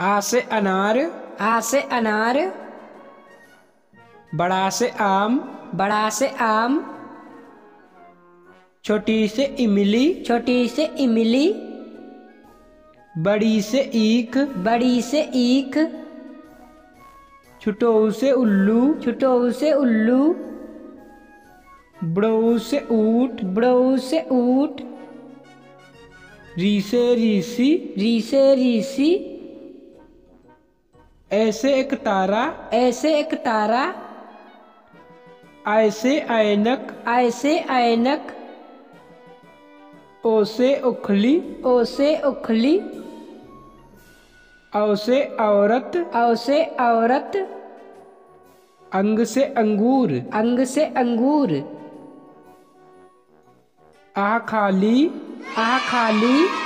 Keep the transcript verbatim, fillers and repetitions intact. आ से अनार, आ से अनार। बड़ा से आम, बड़ा से आम। छोटी से इमली, छोटी से इमली। बड़ी से ईख, बड़ी से ईख। छुटोऊ से उल्लू, छुटोऊ से उल्लू। बड़ोऊ से ऊँट, बड़ोऊ से ऊँट। री से रीसी, री से रीसी। ऐसे एक तारा, ऐसे एक तारा। ऐसे ऐनक, ऐसे ऐनक। ओ से उखली, ओ से उखली। औ से औरत, औ से औरत। अंग से अंगूर, अंग से अंगूर। आ खाली, आ खाली।